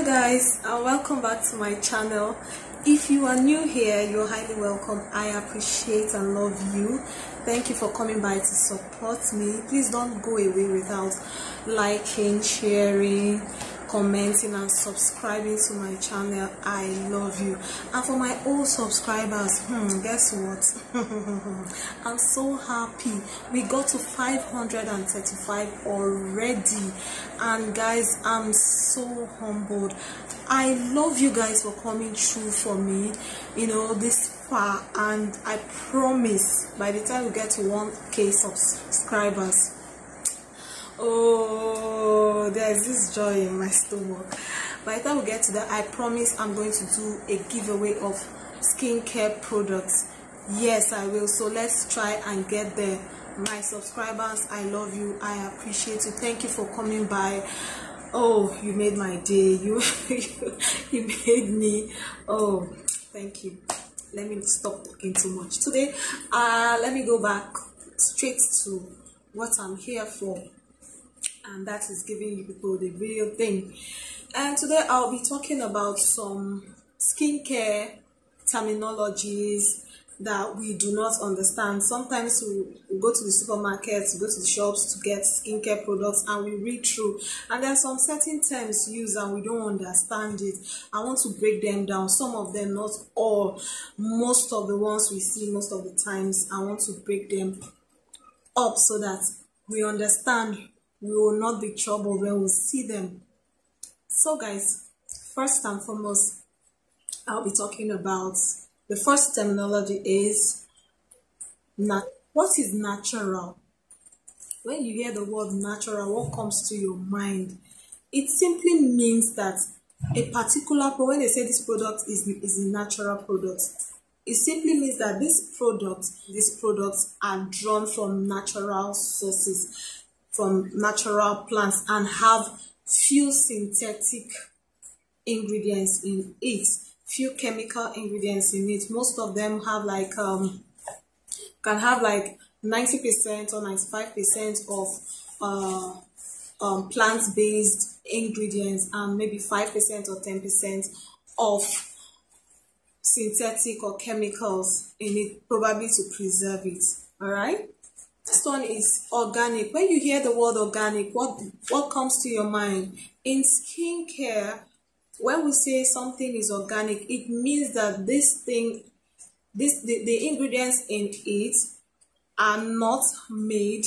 Hello guys, and welcome back to my channel. If you are new here, you're highly welcome. I appreciate and love you. Thank you for coming by to support me. Please don't go away without liking, sharing, commenting and subscribing to my channel. I love you. And for my old subscribers, guess what? I'm so happy we got to 535 already, and guys, I'm so humbled. I love you guys for coming through for me, you know, this far, and I promise by the time we get to 1K subscribers, oh, there's this joy in my stomach. By the time we get to that, I promise I'm going to do a giveaway of skincare products. Yes, I will. So let's try and get there. My subscribers, I love you. I appreciate you. Thank you for coming by. Oh, you made my day. You made me. Oh, thank you. Let me stop talking too much today. Let me go back straight to what I'm here for, and that is giving you people the video thing. And today I'll be talking about some skincare terminologies that we do not understand. Sometimes we go to the supermarkets, we go to the shops to get skincare products, and we read through, and there are some certain terms used and we don't understand it. I want to break them down, some of them, not all. Most of the ones we see most of the times, I want to break them up so that we understand. We will not be troubled when we see them. So guys, first and foremost, I'll be talking about the first terminology is what is natural. When you hear the word natural, what comes to your mind? It simply means that a particular product, when they say this product is a natural product, it simply means that these products are drawn from natural sources, from natural plants, and have few synthetic ingredients in it, few chemical ingredients in it. Most of them have like can have like 90% or 95% of plant-based ingredients, and maybe 5% or 10% of synthetic or chemicals in it, probably to preserve it. All right. Next one is organic. When you hear the word organic, what comes to your mind? In skincare, when we say something is organic, it means that the ingredients in it are not made,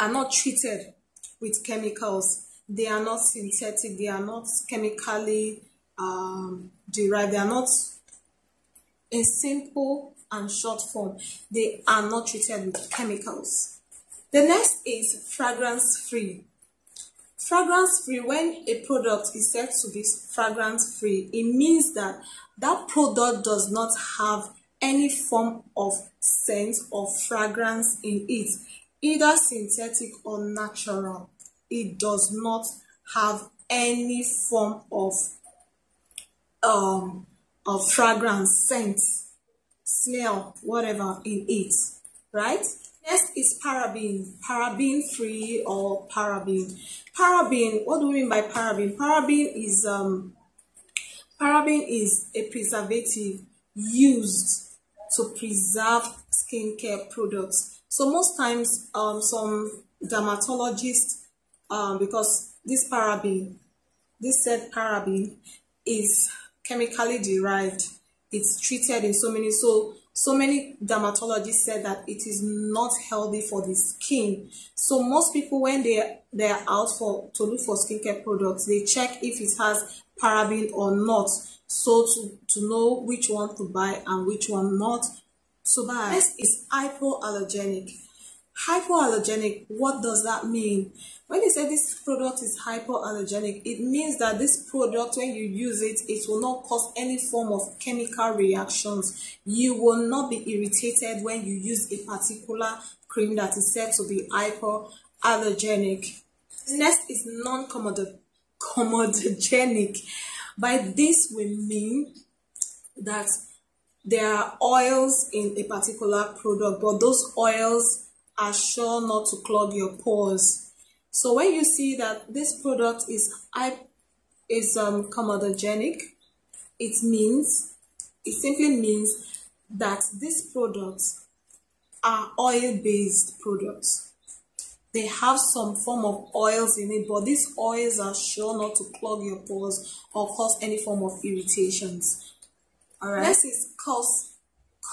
are not treated with chemicals. They are not synthetic. They are not chemically derived. They are not, in simple and short form, they are not treated with chemicals. The next is fragrance free. Fragrance free, when a product is said to be fragrance free, it means that that product does not have any form of scent or fragrance in it, either synthetic or natural. It does not have any form of fragrance, scent, smell, whatever in it, right? Next is paraben. Paraben free or paraben. Paraben, what do we mean by paraben? Paraben is a preservative used to preserve skincare products. So most times some dermatologists, because this said paraben is chemically derived, it's treated in so many dermatologists said that it is not healthy for the skin. So most people, when they're out to look for skincare products, they check if it has paraben or not, so to know which one to buy and which one not to buy. Next is hypoallergenic. Hypoallergenic, what does that mean? When they say this product is hypoallergenic, it means that this product, when you use it, it will not cause any form of chemical reactions. You will not be irritated when you use a particular cream that is said to be hypoallergenic. Next is non-comedogenic. By this we mean that there are oils in a particular product, but those oils are sure not to clog your pores. So when you see that this product is is comedogenic. It simply means that these products are oil-based products. They have some form of oils in it, but these oils are sure not to clog your pores or cause any form of irritations. All right. Next is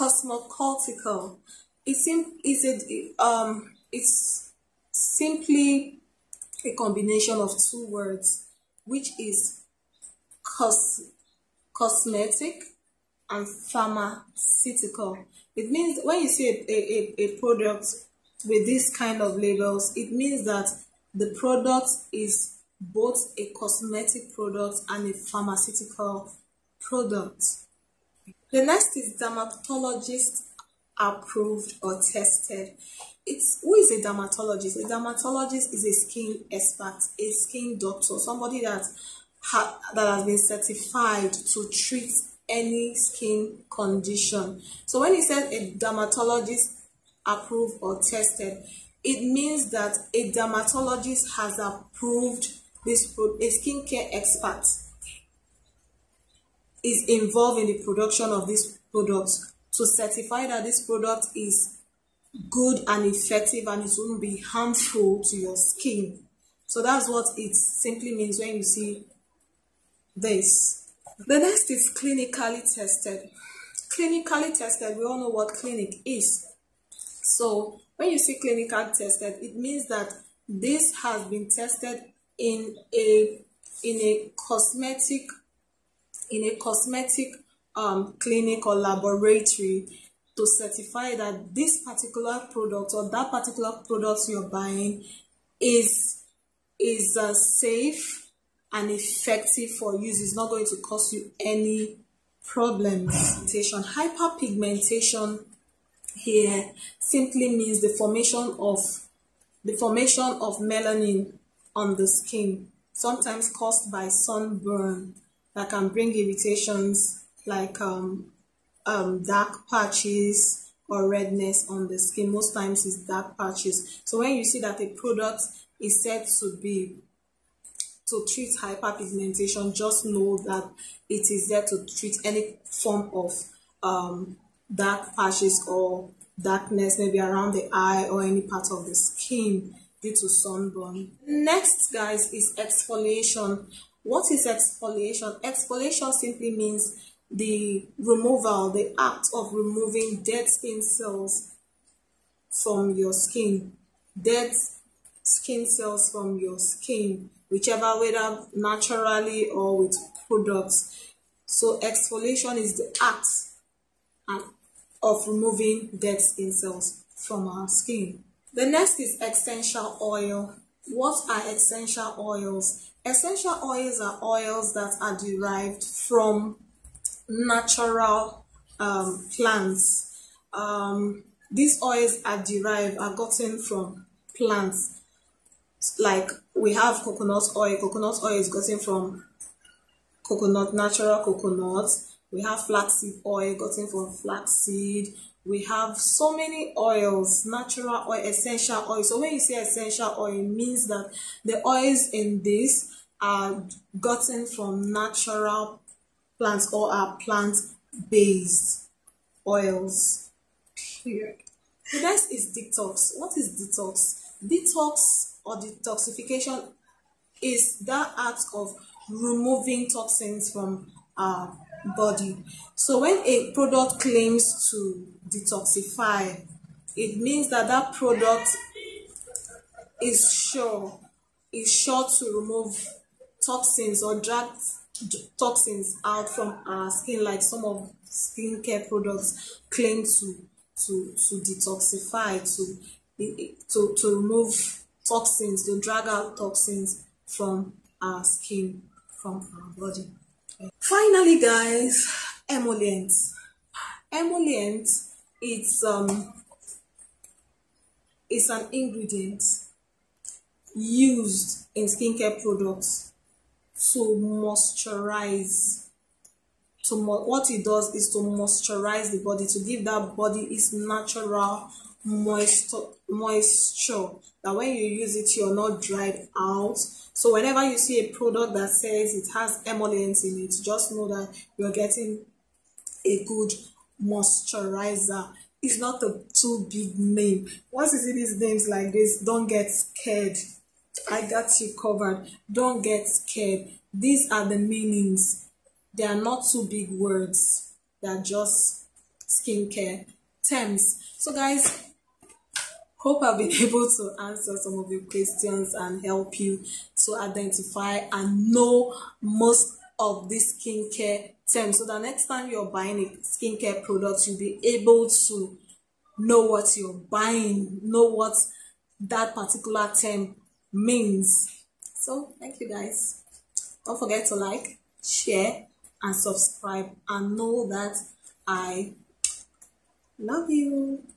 Cosmeceutical. It's simply a combination of two words, which is cosmetic and pharmaceutical. It means when you see a product with this kind of labels, it means that the product is both a cosmetic product and a pharmaceutical product. The next is dermatologist approved or tested. Who is a dermatologist? A dermatologist is a skin expert, a skin doctor, somebody that has been certified to treat any skin condition. So when it says a dermatologist approved or tested, it means that a dermatologist has approved this product. A skincare expert is involved in the production of this product to certify that this product is good and effective and it won't be harmful to your skin. So that's what it simply means when you see this. The next is clinically tested. Clinically tested, we all know what clinic is. So when you see clinically tested, it means that this has been tested in a cosmetic clinic or laboratory to certify that this particular product or that particular product you're buying is safe and effective for use. It's not going to cause you any problems. Hyperpigmentation here simply means the formation of melanin on the skin, sometimes caused by sunburn, that can bring irritations like dark patches or redness on the skin. Most times it's dark patches. So when you see that a product is said to treat hyperpigmentation, just know that it is there to treat any form of dark patches or darkness, maybe around the eye or any part of the skin due to sunburn. Next, guys, is exfoliation. What is exfoliation? Exfoliation simply means the removal, the act of removing dead skin cells from your skin, whichever, whether naturally or with products. So exfoliation is the act of removing dead skin cells from our skin. The next is essential oil. What are essential oils? Essential oils are oils that are derived from natural plants. These oils are gotten from plants. Like we have coconut oil. Coconut oil is gotten from coconut, natural coconut. We have flaxseed oil, gotten from flaxseed. We have so many oils, natural oil, essential oil. So when you say essential oil, it means that the oils in this are gotten from natural plants or are plant-based oils. Period. The next is detox. What is detox? Detox or detoxification is that act of removing toxins from our body. So when a product claims to detoxify, it means that that product is sure to remove toxins or drag toxins out from our skin, like some of skincare products claim to detoxify, to remove toxins, to drag out toxins from our skin, from our body. Finally, guys, emollients. Emollients, it's an ingredient used in skincare products to moisturize. What it does is to moisturize the body, to give that body its natural moisture, that when you use it you're not dried out. So whenever you see a product that says it has emollients in it, just know that you're getting a good moisturizer. It's not a too big name. Once you see these names like this, don't get scared. I got you covered. Don't get scared. These are the meanings. They are not too big words. They are just skincare terms. So guys, hope I've been able to answer some of your questions and help you to identify and know most of these skincare terms, so the next time you're buying a skincare product, you'll be able to know what you're buying, know what that particular term means. So thank you guys. Don't forget to like, share and subscribe, and know that I love you.